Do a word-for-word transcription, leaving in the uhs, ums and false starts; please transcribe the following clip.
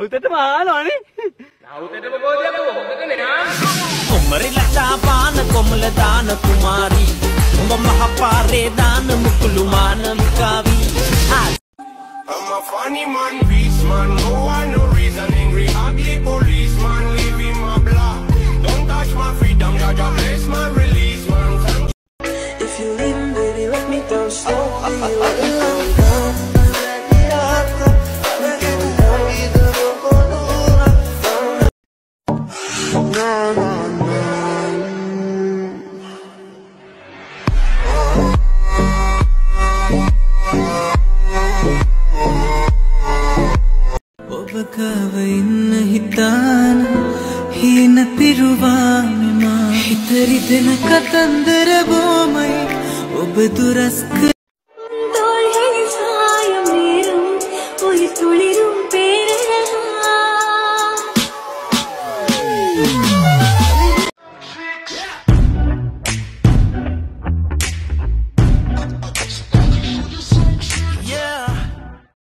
අවුතට මානවනේ. අවුතටම බෝධියක් හොඳට නේද? උමරිලට පාන කොමල දාන කුමාරි. උඹ මහ පාරේ දාන මුකුළු මානවිකාවි. I'm a funny man, beast man, no one no reason angry. Ugly policeman, live in my blood. Don't touch my freedom, Jaja bless my release man. If you leave baby, let me down slowly. Hitariden katandara bomai, ob duras.